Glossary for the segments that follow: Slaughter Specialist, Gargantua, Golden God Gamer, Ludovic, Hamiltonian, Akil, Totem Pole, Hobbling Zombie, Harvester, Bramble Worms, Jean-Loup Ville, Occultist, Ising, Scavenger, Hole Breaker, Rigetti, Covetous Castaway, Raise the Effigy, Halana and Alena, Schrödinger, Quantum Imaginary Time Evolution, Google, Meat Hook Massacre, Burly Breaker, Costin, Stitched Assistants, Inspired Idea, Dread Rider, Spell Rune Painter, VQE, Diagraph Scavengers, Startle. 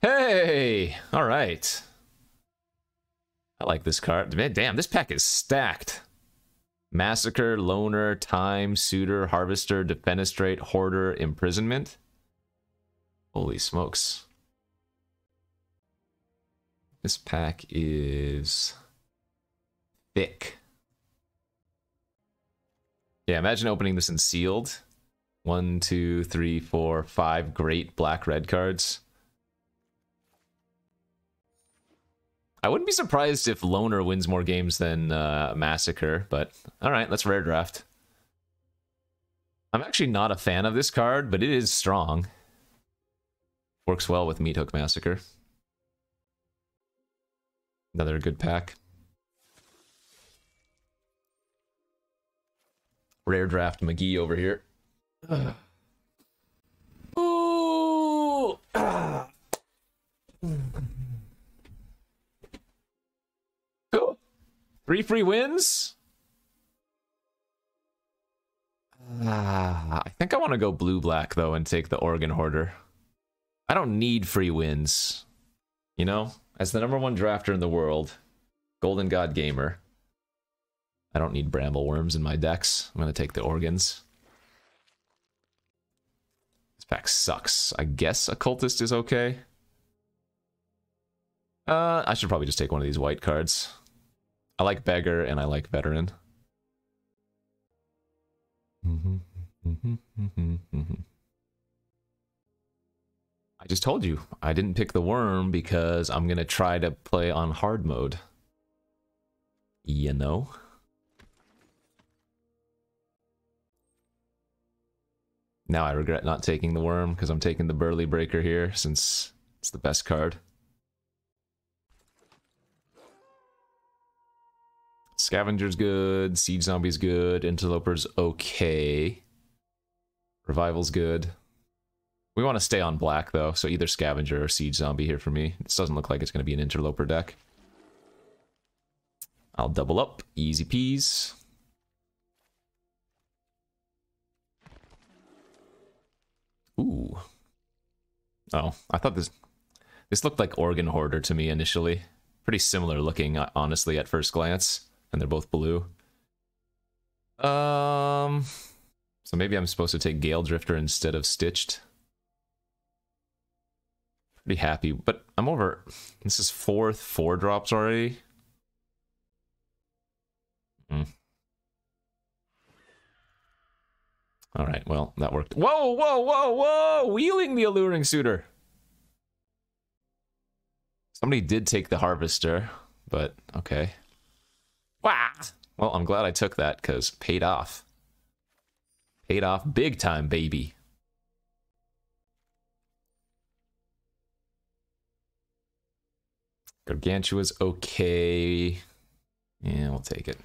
Hey! All right. I like this card. Man, damn, this pack is stacked. Massacre, Loner, Time, Suitor, Harvester, Defenestrate, Hoarder, Imprisonment. Holy smokes. This pack is thick. Yeah, imagine opening this in sealed. 1, 2, 3, 4, 5 great black-red cards. I wouldn't be surprised if Loner wins more games than Massacre, but alright, let's rare draft. I'm actually not a fan of this card, but it is strong. Works well with Meat Hook Massacre. Another good pack. Rare draft McGee over here. Ooh! Ah. Cool. 3 free wins? I think I want to go blue-black, though, and take the Organ Hoarder. I don't need free wins. You know? As the number 1 drafter in the world, Golden God Gamer, I don't need Bramble Worms in my decks. I'm going to take the Organs. This pack sucks. I guess Occultist is okay. I should probably just take one of these white cards. I like Beggar and I like Veteran. I just told you, I didn't pick the worm because I'm going to try to play on hard mode. You know? Now I regret not taking the worm because I'm taking the Burly Breaker here since it's the best card. Scavenger's good, Siege Zombie's good, Interloper's okay. Revival's good. We want to stay on black though, so either Scavenger or Siege Zombie here for me. This doesn't look like it's going to be an Interloper deck. I'll double up, easy peas. Ooh. Oh, I thought this looked like Organ Hoarder to me initially. Pretty similar looking, honestly, at first glance. And they're both blue. So maybe I'm supposed to take Gale Drifter instead of Stitched. Pretty happy, but I'm over. This is 4 drops already. All right, well, that worked. Whoa, whoa, whoa, whoa! Wheeling the Alluring Suitor! Somebody did take the Harvester, but okay. Wah! Well, I'm glad I took that, because paid off. Paid off big time, baby. Gargantua's okay. Yeah, we'll take it.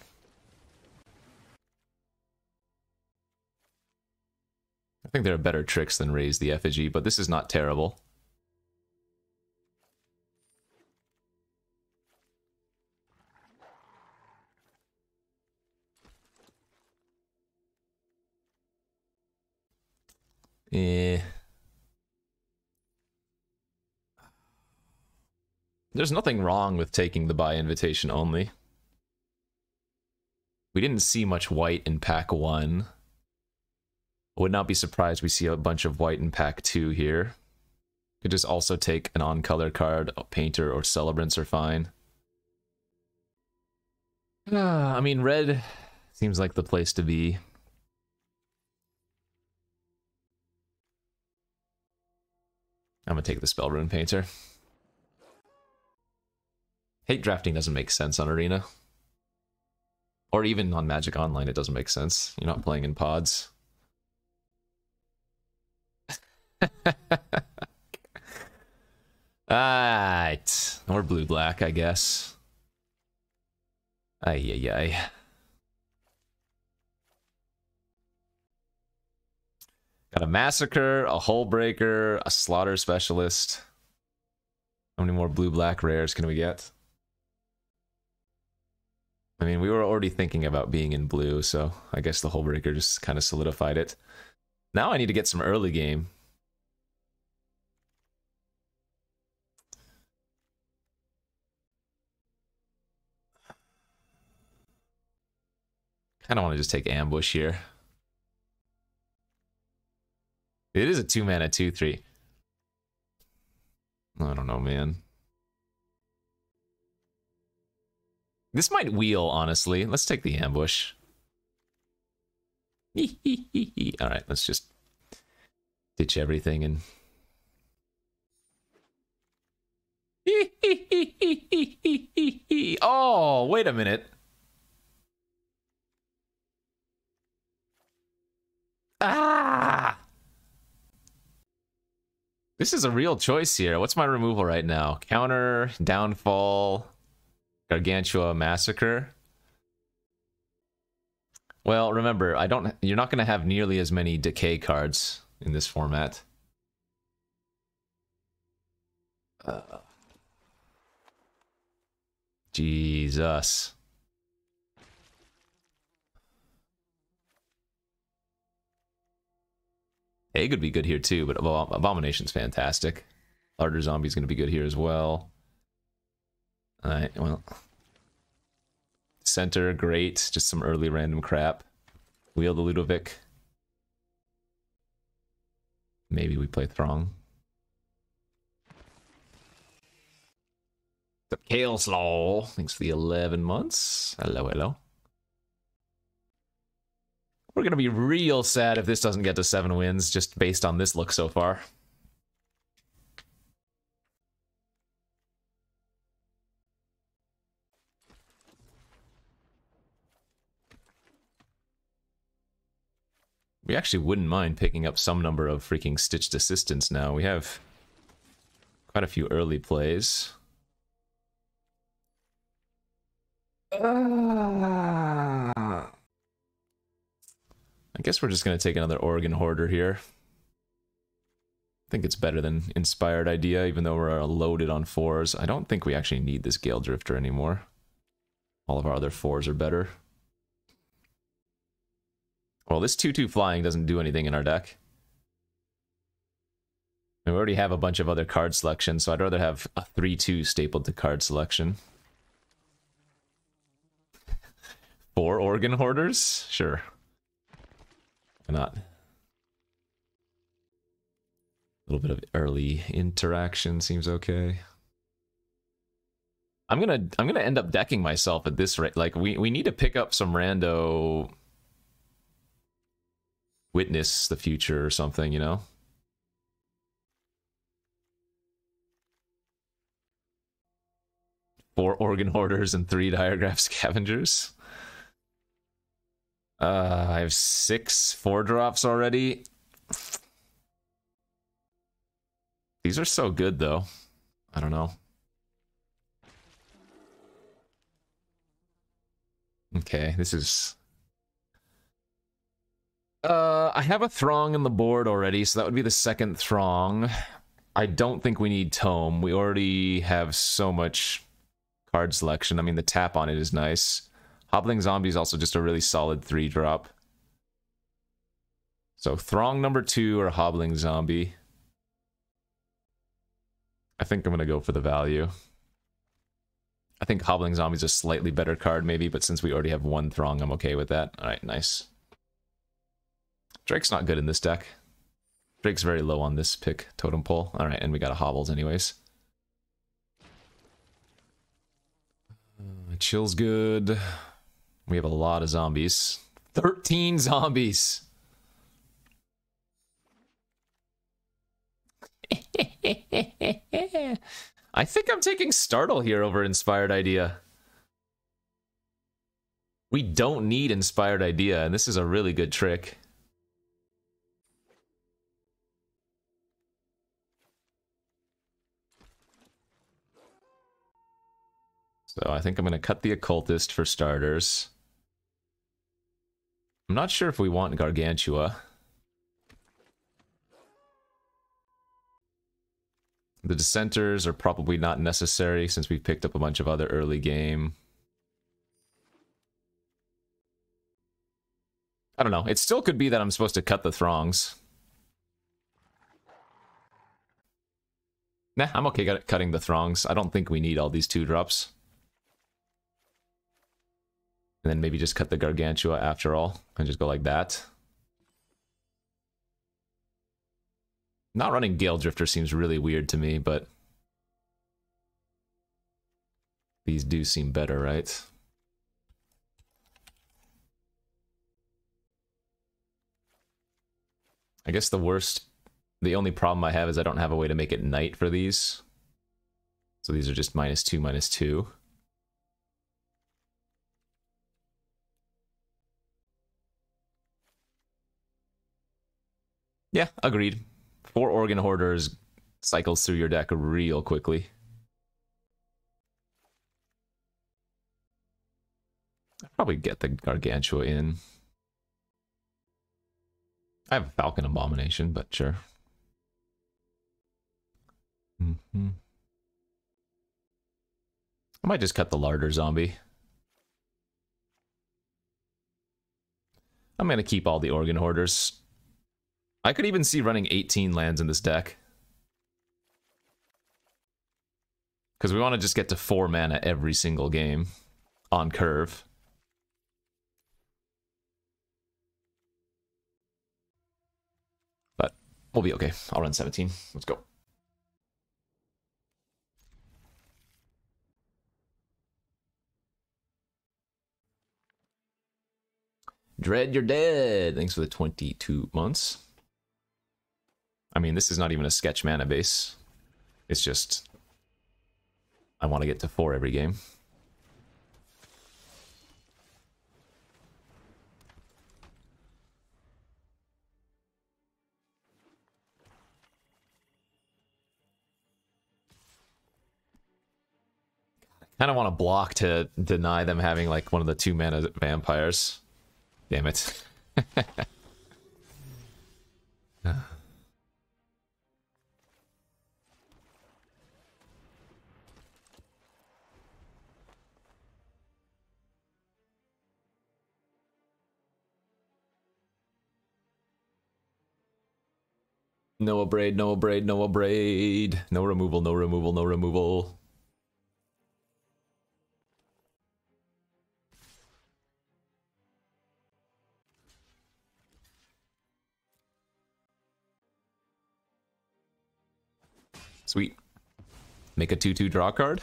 I think there are better tricks than Raise the Effigy, but this is not terrible. There's nothing wrong with taking the buy invitation only. We didn't see much white in pack 1. Would not be surprised we see a bunch of white in pack 2 here. Could just also take an on-color card, a Painter or Celebrants are fine. I mean, red seems like the place to be. I'm gonna take the Spell Rune Painter. Hate drafting doesn't make sense on Arena. Or even on Magic Online, it doesn't make sense. You're not playing in pods. Alright. Or blue-black, I guess. Ay, ay, ay. Got a Massacre, a Hole Breaker, a Slaughter Specialist. How many more blue-black rares can we get? I mean, we were already thinking about being in blue, so I guess the Hole Breaker just kind of solidified it. Now I need to get some early game. Kind of want to just take ambush here. It is a 2-mana 2/3. I don't know, man. This might wheel, honestly. Let's take the ambush. Alright, let's just ditch everything and... Oh, wait a minute. Ah! This is a real choice here. What's my removal right now? Counter, Downfall, Gargantua Massacre. Well, remember, you're not going to have nearly as many decay cards in this format. Jesus. Egg would be good here too, but Abomination's fantastic. Larder Zombie's going to be good here as well. Alright, well. Center, great. Just some early random crap. Wheel the Ludovic. Maybe we play Throng. The Kale Slaw. Thanks for the 11 months. Hello, hello. We're gonna be real sad if this doesn't get to 7 wins, just based on this look so far. We actually wouldn't mind picking up some number of freaking Stitched Assistants now. We have quite a few early plays. I guess we're just going to take another Organ Hoarder here. I think it's better than Inspired Idea, even though we're loaded on 4s. I don't think we actually need this Gale Drifter anymore. All of our other 4s are better. Well, this 2-2 flying doesn't do anything in our deck. And we already have a bunch of other card selections, so I'd rather have a 3-2 stapled to card selection. 4 Organ Hoarders? Sure. Why not? A little bit of early interaction seems okay. I'm gonna end up decking myself at this rate. Like we need to pick up some rando Witness the Future or something, you know? Four Organ Hoarders and 3 Diagraph Scavengers. I have 6 4-drops already. These are so good, though. I don't know. Okay, this is... I have a Throng on the board already, so that would be the second Throng. I don't think we need Tome. We already have so much card selection. I mean, the tap on it is nice. Hobbling Zombie is also just a really solid 3-drop. So Throng number 2 or Hobbling Zombie. I think I'm going to go for the value. I think Hobbling Zombie is a slightly better card maybe, but since we already have 1 Throng, I'm okay with that. Alright, nice. Drake's not good in this deck. Drake's very low on this pick, Totem Pole. Alright, and we got a Hobbles anyways. Chill's good. We have a lot of zombies. 13 zombies! I think I'm taking Startle here over Inspired Idea. We don't need Inspired Idea, and this is a really good trick. So I think I'm going to cut the Occultist for starters. I'm not sure if we want Gargantua. The Dissenters are probably not necessary since we've picked up a bunch of other early game. I don't know. It still could be that I'm supposed to cut the Throngs. Nah, I'm okay cutting the Throngs. I don't think we need all these 2-drops. And then maybe just cut the Gargantua after all and just go like that. Not running Gale Drifter seems really weird to me, but these do seem better, right? I guess the only problem I have is I don't have a way to make it night for these. So these are just -2/-2. Yeah, agreed. 4 Organ Hoarders cycles through your deck real quickly. I'll probably get the Gargantua in. I have a Falcon Abomination, but sure. I might just cut the Larder Zombie. I'm going to keep all the Organ Hoarders. I could even see running 18 lands in this deck. Because we want to just get to 4 mana every single game on curve. But we'll be okay. I'll run 17. Let's go. Dread, you're dead. Thanks for the 22 months. I mean, this is not even a sketch mana base. It's just, I want to get to 4 every game. I kind of want to block to deny them having like one of the 2-mana vampires. Damn it. No abrade, no abrade, no abrade. No removal, no removal, no removal. Sweet. Make a 2/2 draw card.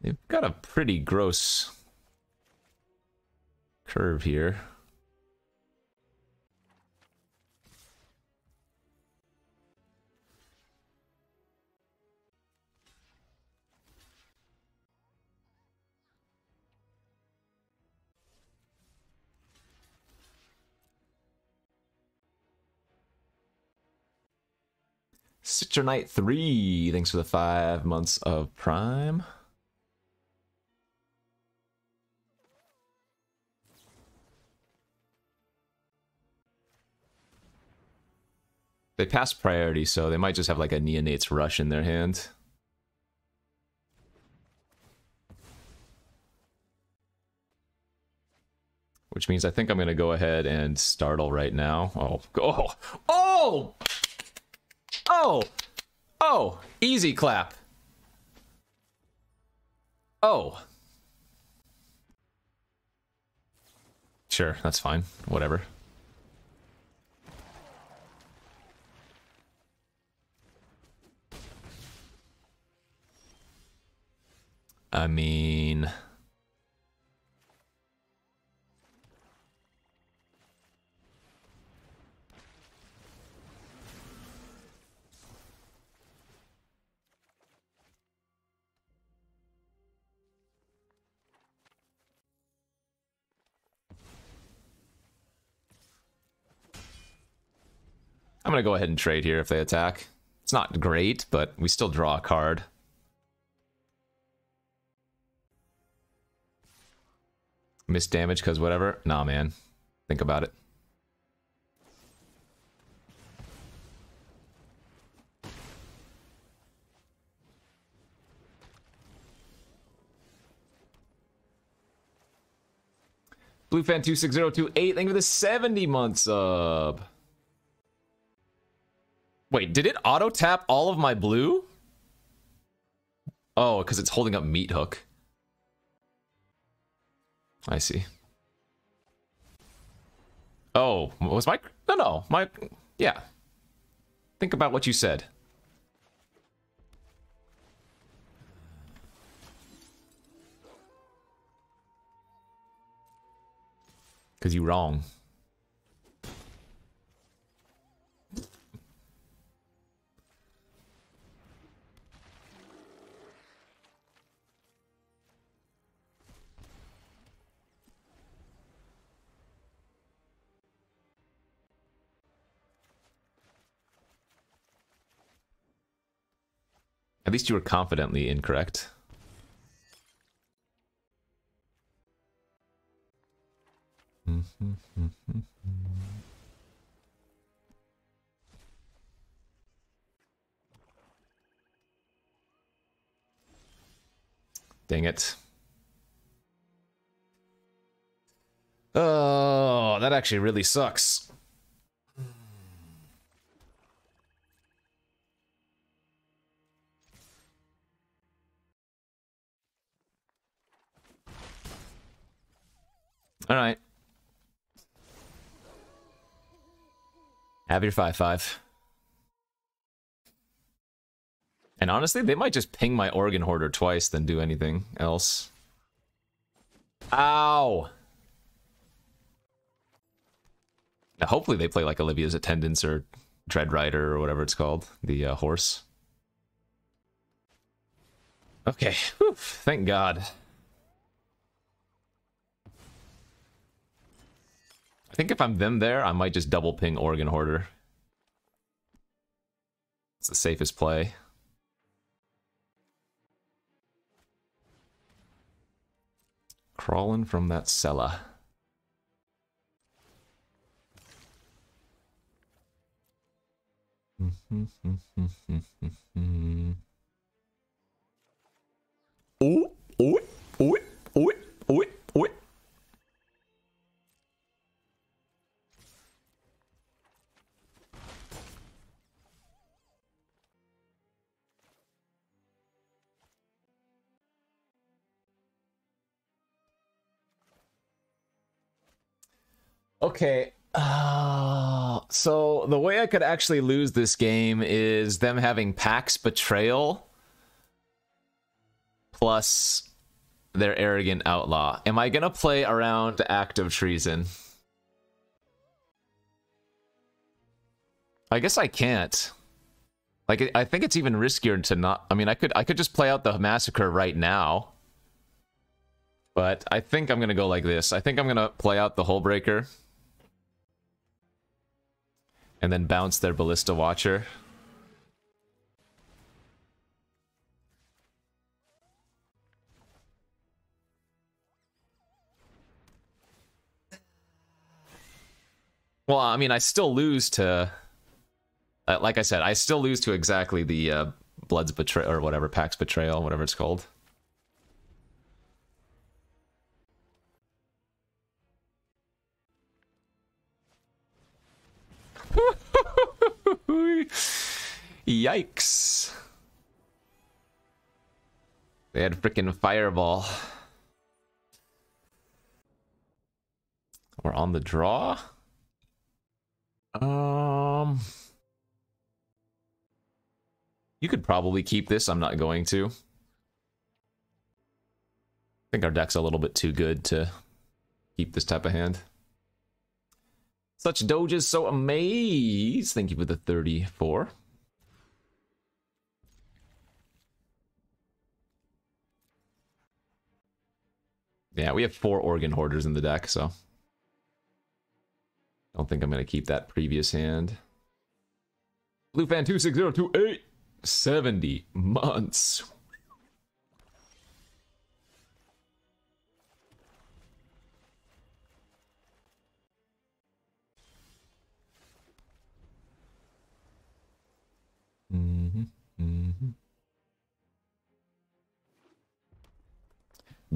They've got a pretty gross curve here. Stitcher Knight 3, thanks for the 5 months of Prime. They pass priority, so they might just have like a Neonate's Rush in their hand. Which means I think I'm going to go ahead and Startle right now. Oh, easy clap. Oh. Sure, that's fine. Whatever. I mean, I'm going to go ahead and trade here if they attack. It's not great, but we still draw a card. Miss damage because whatever? Nah, man. Think about it. BlueFan26028, thank you for the 70-month sub. Wait, did it auto-tap all of my blue? Oh, because it's holding up Meat Hook. I see. Oh, was my... No, no, my... Yeah. Think about what you said. Because you're wrong. At least you were confidently incorrect. Dang it. Oh, that actually really sucks. All right. Have your 5/5. And honestly, they might just ping my Organ Hoarder twice than do anything else. Ow! Now, hopefully they play like Olivia's Attendance or Dread Rider or whatever it's called. The horse. Okay. Whew, thank God. I think if I'm them there, I might just double ping Organ Hoarder. It's the safest play. Crawling from that cellar. Oh, oh, oh, oh, oh, oh. Okay, so the way I could actually lose this game is them having Pax Betrayal plus their Arrogant Outlaw. Am I gonna play around Act of Treason? I guess I can't. Like, I think it's even riskier to not. I mean, I could just play out the massacre right now. But I think I'm gonna go like this. I think I'm gonna play out the Hole Breaker. And then bounce their Ballista Watcher. Well, I mean, I still lose to... like I said, I still lose to exactly the Blood's Betrayal, or whatever, Pax Betrayal, whatever it's called. Yikes. They had freaking Fireball. We're on the draw. You could probably keep this. I'm not going to. I think our deck's a little bit too good to keep this type of hand. Such doges, so amazed. Thank you for the 34. Yeah, we have 4 Organ Hoarders in the deck, so I don't think I'm going to keep that previous hand. BlueFan26028, 70 months.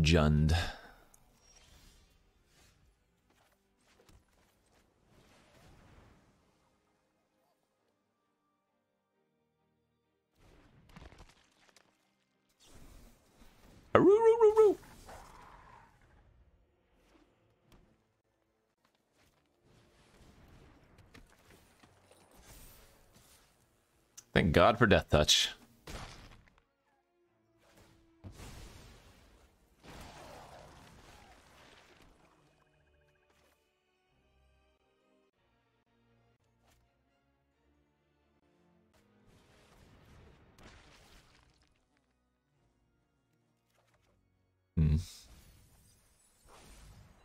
Jund. Thank God for Death Touch.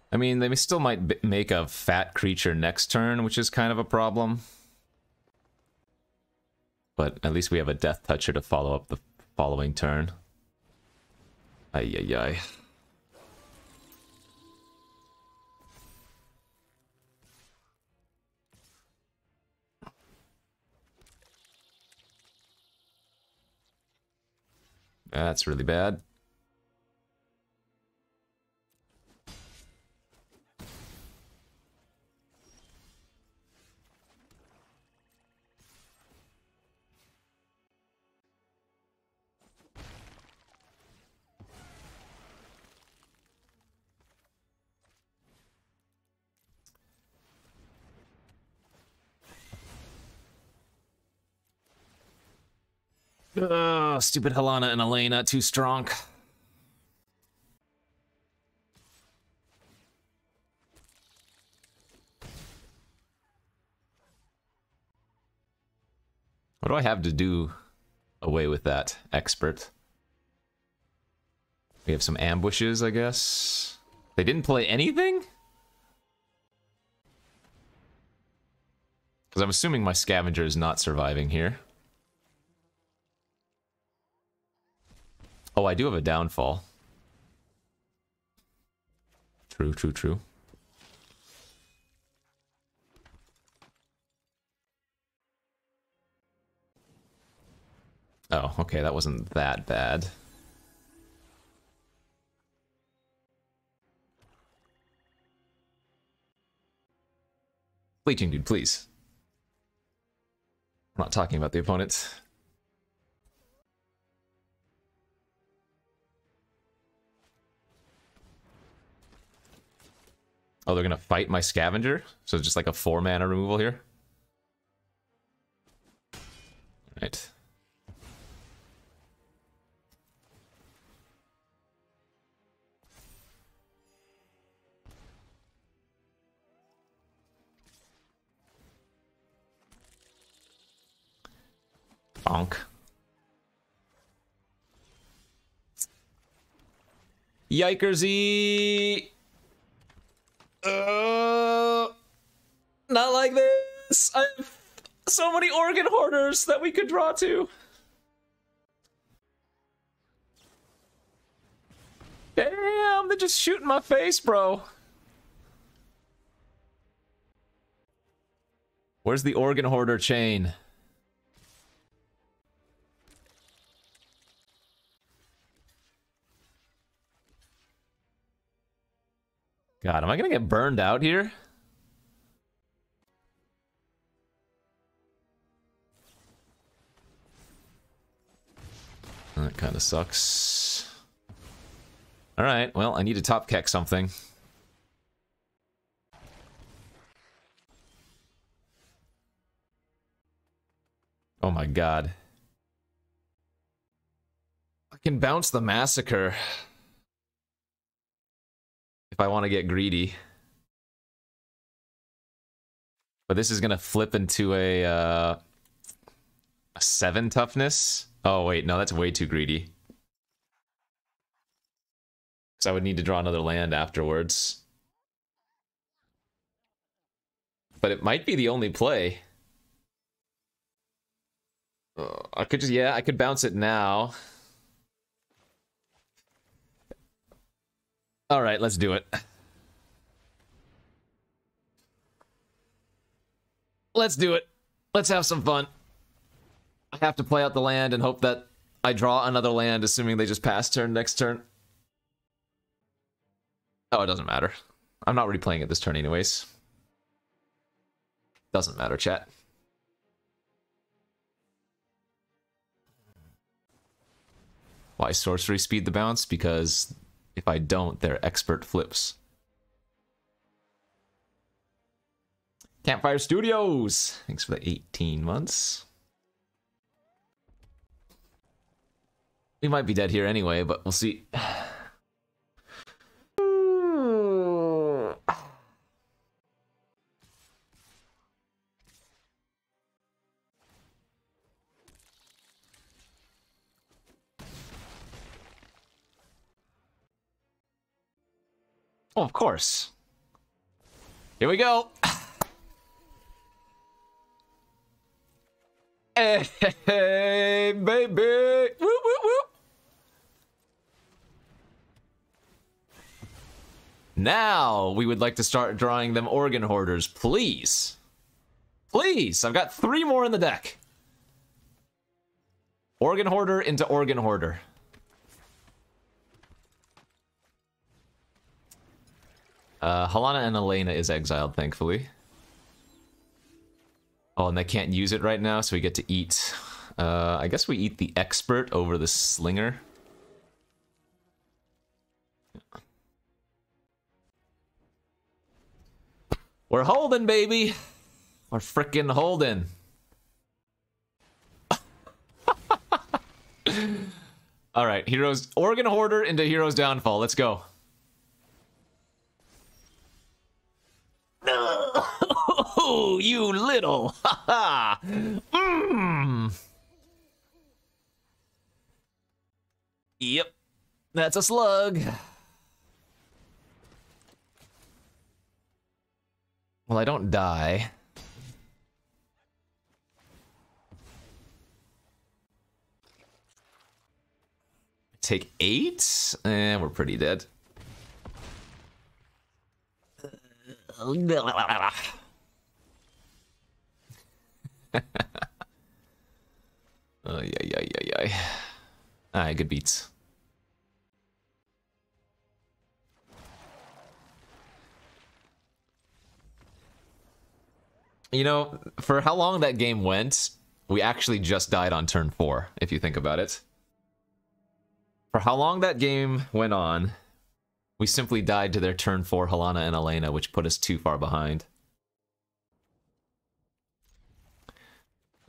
I mean, they still might make a fat creature next turn, which is kind of a problem. But at least we have a Death Toucher to follow up the following turn. Ay, ay, ay. That's really bad. Oh, stupid Halana and Alena, too strong. What do I have to do away with that expert? We have some ambushes, I guess. They didn't play anything? Because I'm assuming my Scavenger is not surviving here. Oh, I do have a downfall. True, true, true. Oh, okay, that wasn't that bad. Bleaching dude, please. I'm not talking about the opponents. Oh, they're gonna fight my Scavenger? So it's just like a 4-mana removal here? Alright. Bonk. Yikersy! Not like this. I have so many Organ Hoarders that we could draw to. Damn, they're just shooting my face, bro. Where's the Organ Hoarder chain? God, am I gonna get burned out here? That kind of sucks. Alright, well, I need to top keck something. Oh my god. I can bounce the massacre. If I want to get greedy. But this is going to flip into a 7 toughness. Oh wait, no, that's way too greedy. Because I would need to draw another land afterwards. But it might be the only play. I could just, yeah, I could bounce it now. All right, let's do it. Let's do it. Let's have some fun. I have to play out the land and hope that I draw another land, assuming they just pass turn next turn. Oh, it doesn't matter. I'm not replaying it this turn anyways. Doesn't matter, chat. Why sorcery speed the bounce? Because if I don't, their expert flips. Campfire Studios! Thanks for the 18 months. We might be dead here anyway, but we'll see. Oh, of course. Here we go. Hey, baby. Whoop, whoop, whoop. Now we would like to start drawing them Organ Hoarders, please. Please. I've got 3 more in the deck. Organ Hoarder into Organ Hoarder. Halana and Alena is exiled, thankfully. Oh, and they can't use it right now, so we get to eat. I guess we eat the Expert over the Slinger. We're holding, baby! We're frickin' holding. Alright, Heroes... Organ Hoarder into Heroes Downfall, let's go. Oh, you little! Ha ha! Mmm! Yep. That's a slug. Well, I don't die. Take 8? And we're pretty dead. Alright, good beats. You know, for how long that game went, we actually just died on turn 4, if you think about it. For how long that game went on, we simply died to their turn 4 Halana and Alena, which put us too far behind.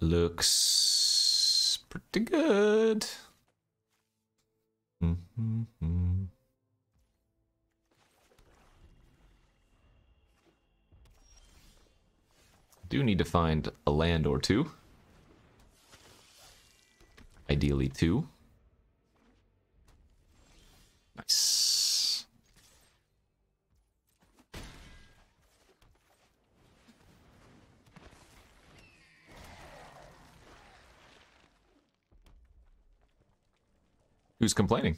Looks pretty good. Mm-hmm. Do need to find a land or two. Ideally 2. Nice. Who's complaining?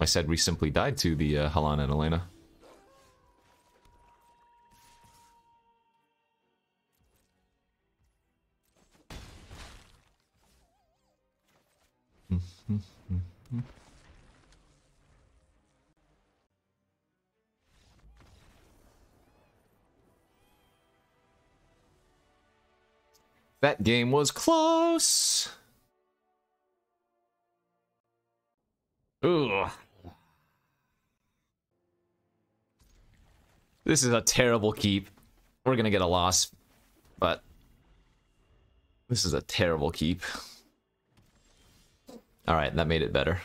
I said we simply died to the Halana and Alena. That game was close. Ooh. This is a terrible keep. We're gonna get a loss, but this is a terrible keep. Alright, that made it better.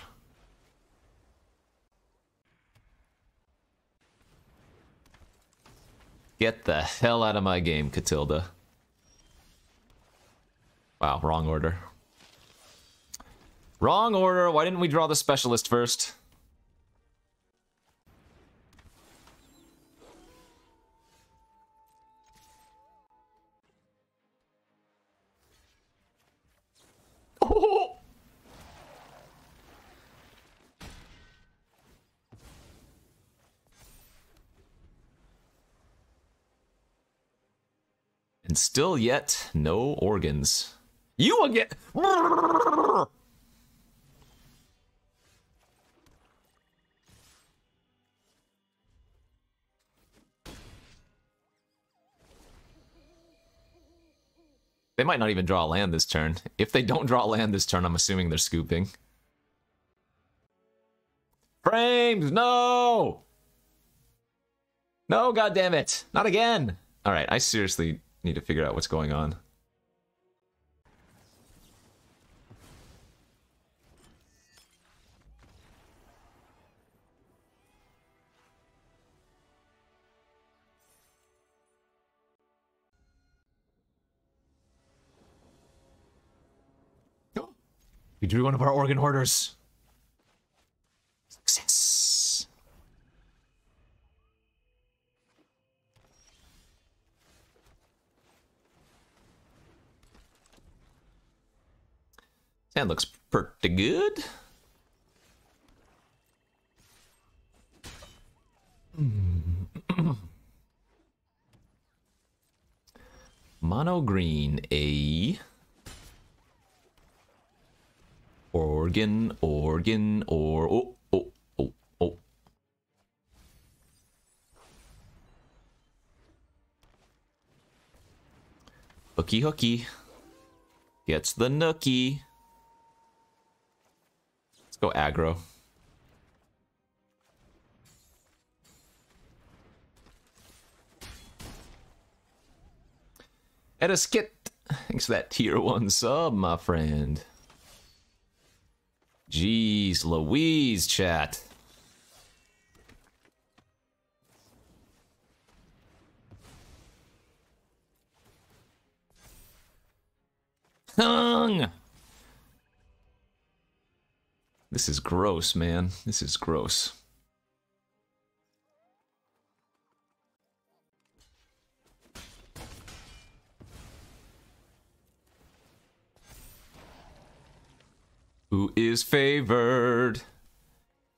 Get the hell out of my game, Catilda. Wow, wrong order. Wrong order! Why didn't we draw the specialist first? Oh! And still yet, no organs. You again! They might not even draw a land this turn. If they don't draw a land this turn, I'm assuming they're scooping. Frames! No! No, goddammit! Not again! Alright, I seriously need to figure out what's going on. We drew one of our Organ Hoarders. Success. That looks pretty good. Mono green, a organ, oh. Hooky hooky gets the nookie. Let's go aggro. Ediskit, thanks for that tier 1 sub, my friend. Jeez Louise, chat. Hung. This is gross, man. This is gross. Who is favored?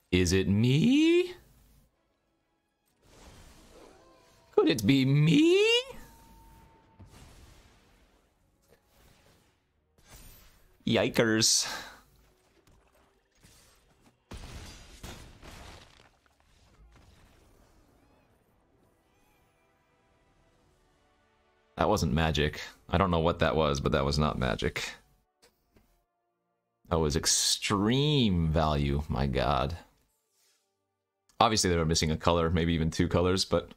Is it me? Could it be me? Yikers. That wasn't magic. I don't know what that was, but that was not magic. That was extreme value, my god. Obviously they were missing a color, maybe even 2 colors, but...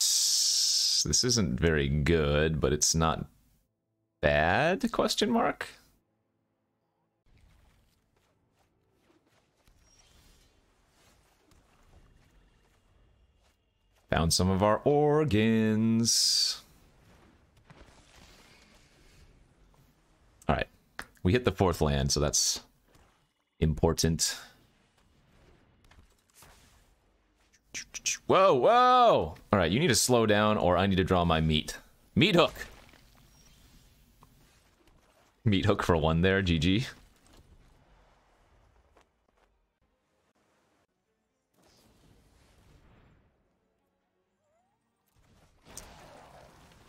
this isn't very good, but it's not bad, question mark? Found some of our organs. Alright. We hit the 4th land, so that's important. Whoa, whoa! Alright, you need to slow down or I need to draw my meat. Meat hook! Meat hook for 1 there, GG.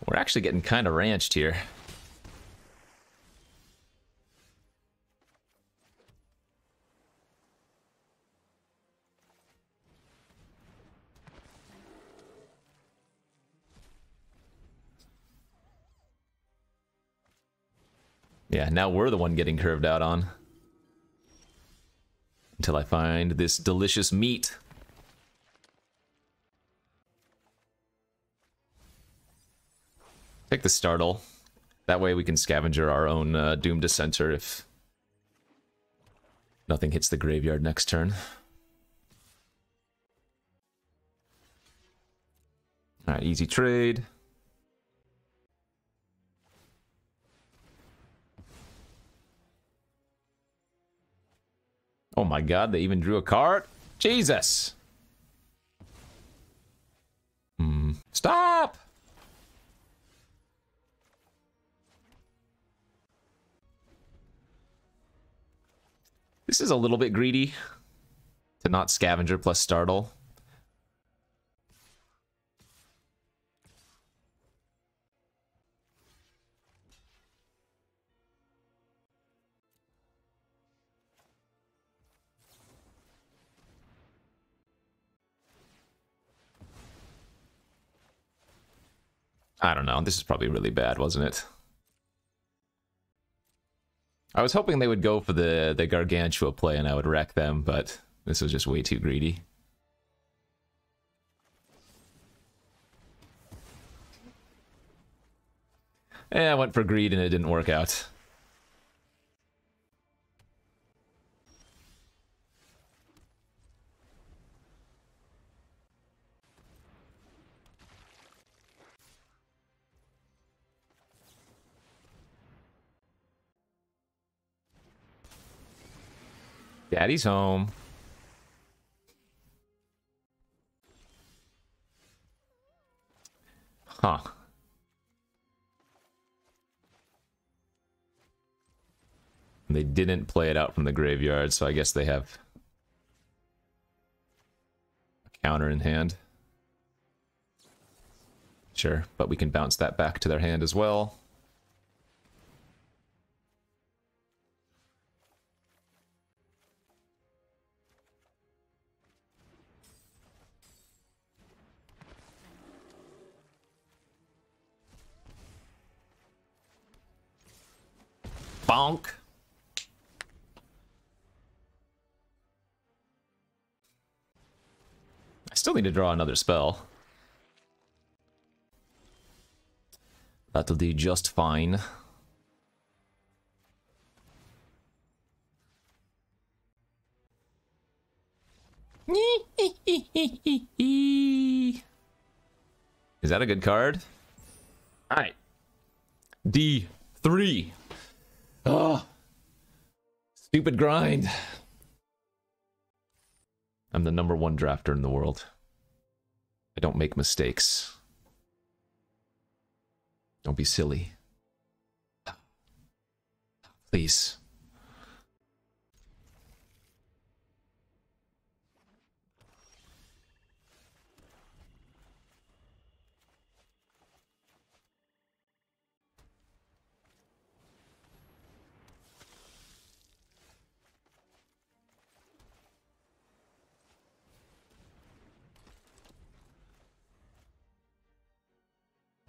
We're actually getting kind of ranched here. Yeah, now we're the one getting curved out on. Until I find this delicious meat. Take the Startle. That way we can scavenger our own Doom Dissenter if nothing hits the graveyard next turn. Alright, easy trade. Oh my god, they even drew a card? Jesus! Stop! This is a little bit greedy to not scavenger plus startle. I don't know, this is probably really bad, wasn't it? I was hoping they would go for the Gargantua play and I would wreck them, but this was just way too greedy. Eh, I went for greed and it didn't work out. Daddy's home. Huh. They didn't play it out from the graveyard, so I guess they have a counter in hand. Sure, but we can bounce that back to their hand as well. Bonk. I still need to draw another spell. That'll do just fine. Is that a good card? All right. D3. Oh, stupid grind. I'm the #1 drafter in the world. I don't make mistakes. Don't be silly. Please.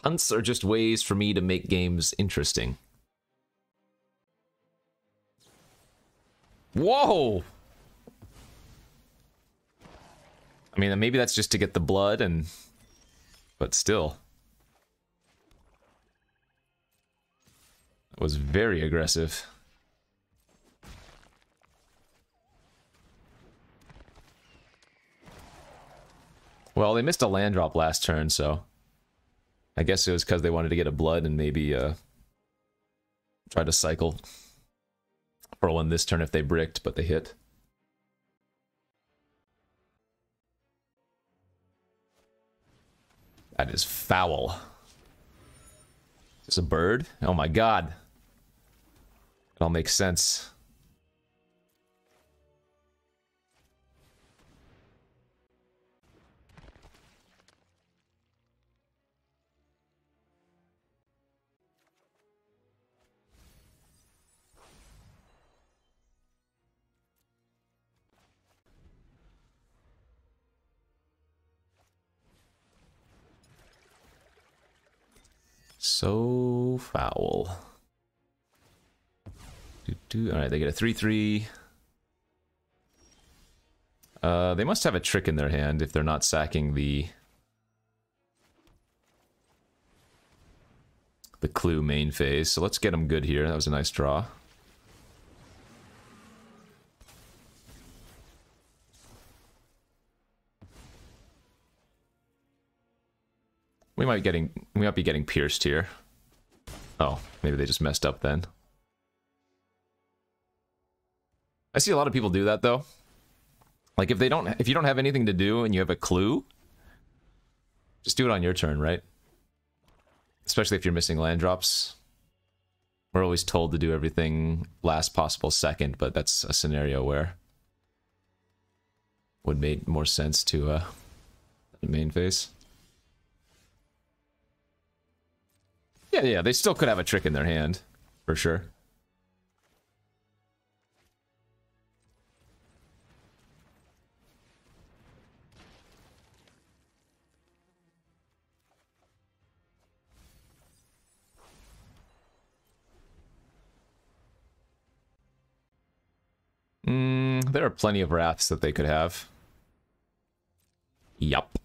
Hunts are just ways for me to make games interesting. Whoa! I mean, maybe that's just to get the blood and... But still. That was very aggressive. Well, they missed a land drop last turn, so... I guess it was because they wanted to get a blood and maybe try to cycle for one this turn if they bricked, but they hit. That is foul. Is this a bird? Oh my god. It all makes sense. So foul. Alright, they get a 3-3. They must have a trick in their hand if they're not sacking the clue main phase. So let's get them good here. That was a nice draw. We might be getting pierced here. Oh, maybe they just messed up then. I see a lot of people do that though. Like if you don't have anything to do and you have a clue, just do it on your turn, right? Especially if you're missing land drops. We're always told to do everything last possible second, but that's a scenario where it would make more sense to main phase. Yeah, they still could have a trick in their hand, for sure. There are plenty of wraths that they could have. Yup.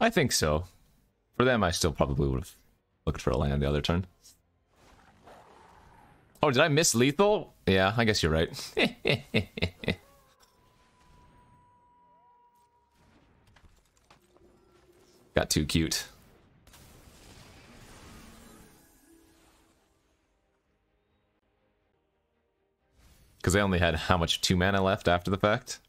I think so. For them, I still probably would have looked for a land the other turn. Oh, did I miss lethal? Yeah, I guess you're right. Got too cute. Because I only had how much 2 mana left after the fact?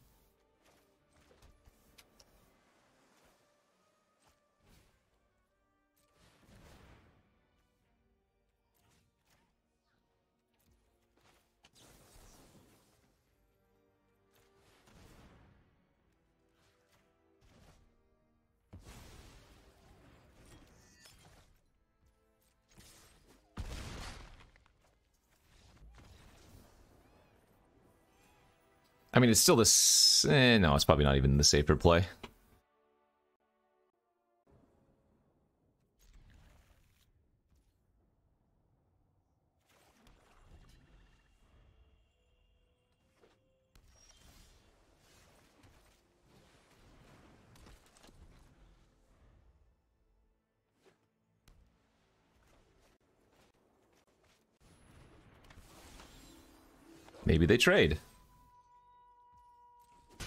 I mean, it's still this. No, it's probably not even the safer play. Maybe they trade.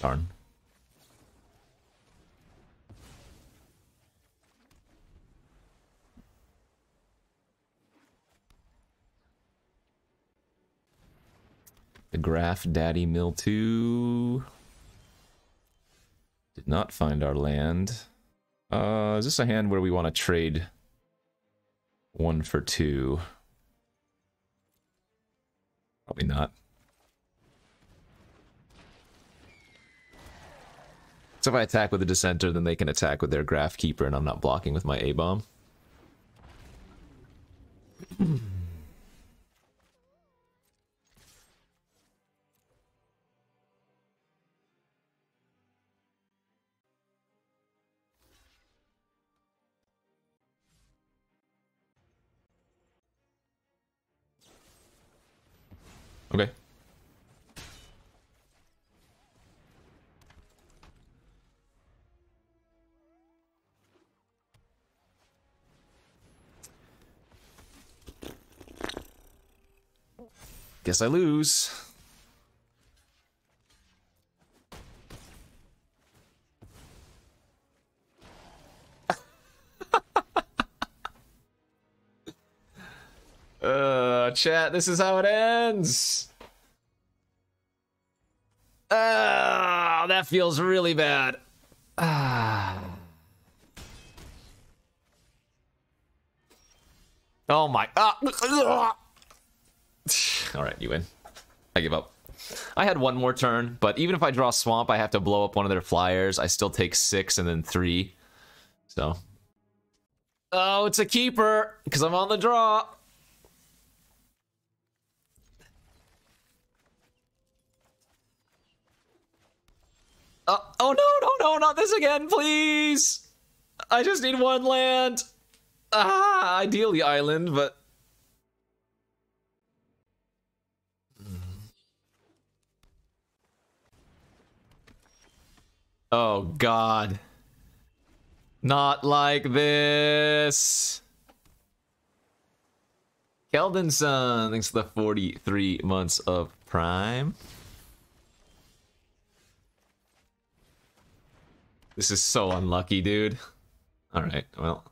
Darn. The Graph Daddy Mill 2 did not find our land. Is this a hand where we want to trade 1 for 2? Probably not. So if I attack with a Dissenter, then they can attack with their Graph Keeper, and I'm not blocking with my A-Bomb. Okay. Guess I lose. Chat, this is how it ends. Ah, that feels really bad. Ah. Oh my. Ah. Alright, you win. I give up. I had 1 more turn, but even if I draw Swamp, I have to blow up 1 of their flyers. I still take 6 and then 3. So. Oh, it's a keeper, because I'm on the draw. Oh, no, no, no, not this again, please! I just need 1 land. Ah, ideally island, but... Oh, God. Not like this. Keldinson, thanks for the 43 months of Prime. This is so unlucky, dude. All right, well.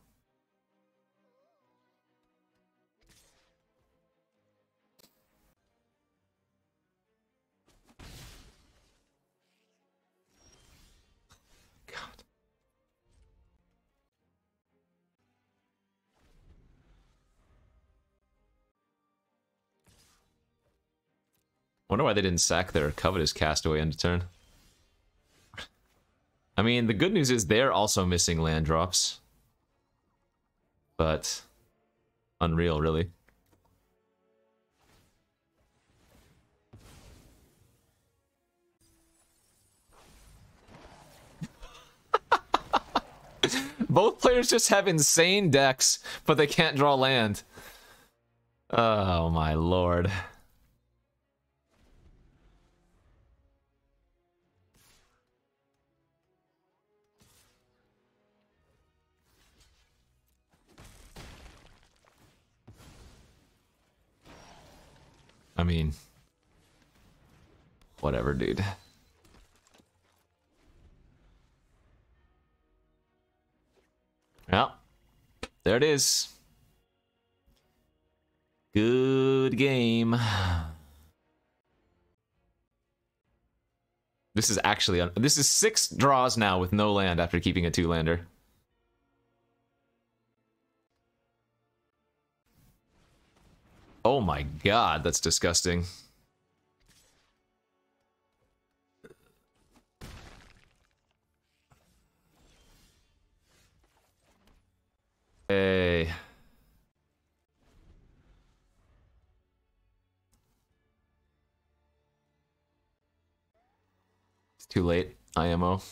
I wonder why they didn't sack their Covetous Castaway end of turn. I mean, the good news is they're also missing land drops. But... unreal, really. Both players just have insane decks, but they can't draw land. Oh my lord. I mean, whatever, dude. Well, there it is. Good game. This is actually, this is 6 draws now with no land after keeping a 2-lander. Oh my god, that's disgusting. Hey. It's too late, IMO.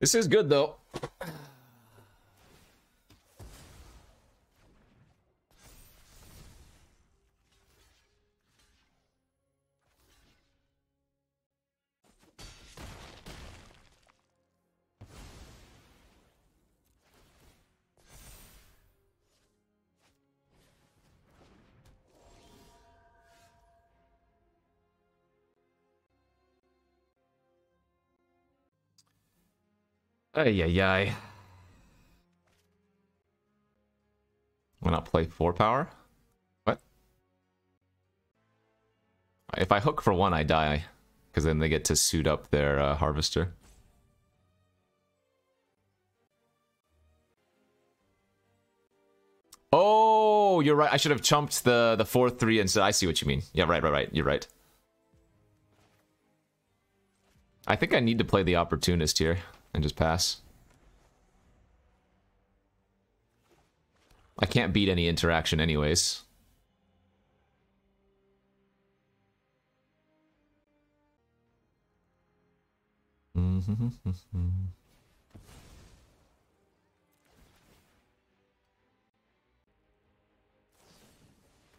This is good, though. Ay, ay, ay. Why not play 4-power? What? If I hook for 1, I die. Because then they get to suit up their Harvester. Oh, you're right. I should have chumped the 4-3 instead. I see what you mean. Yeah, right. You're right. I think I need to play the Opportunist here. And just pass. I can't beat any interaction anyways.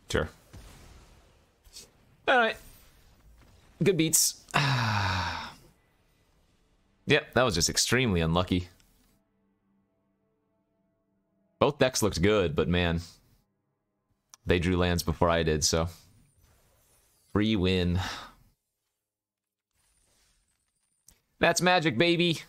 Sure. Alright. Good beats. Yep, that was just extremely unlucky. Both decks looked good, but man, they drew lands before I did, so free win. That's Magic, baby.